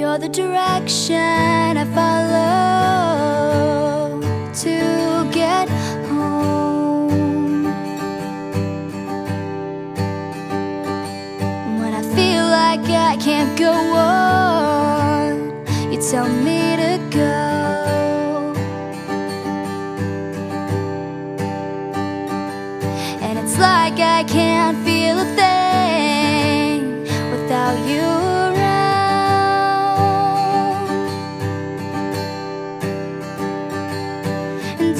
You're the direction I follow to get home. When I feel like I can't go on, you tell me to go. And it's like I can't feel a thing without you.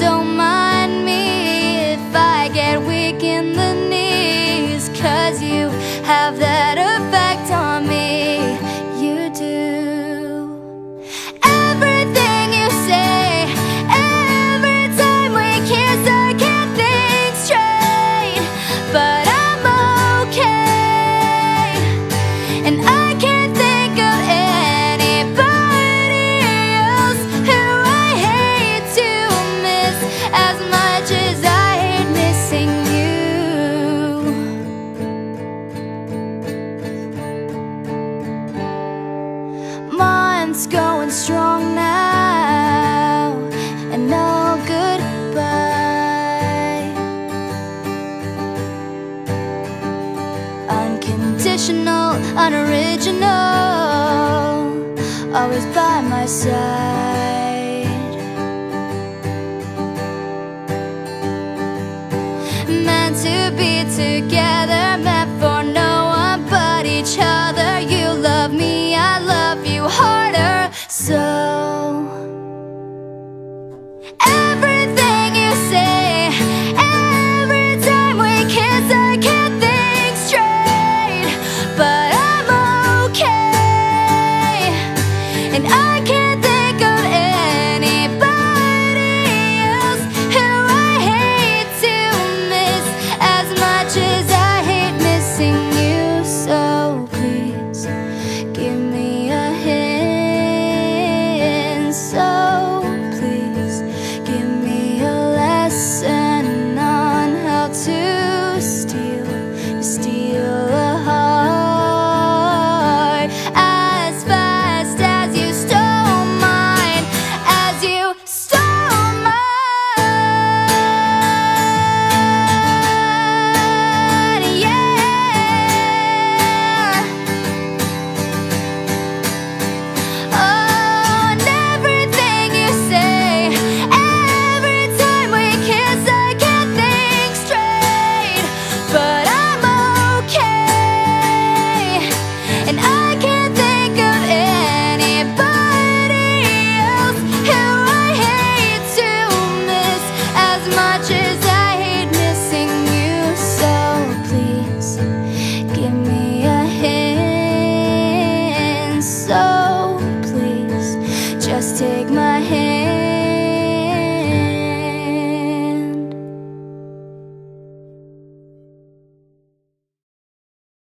Don't mind me if I get weak in the knees, 'cause you have that effect on me. You do. Everything you say, every time we kiss, I can't think straight, but I'm okay. And I can't think of anybody else who I hate to miss as much as I hate missing you. Mine's going strong now, and no goodbye. Unconditional, unoriginal, always by my side. Meant to be together.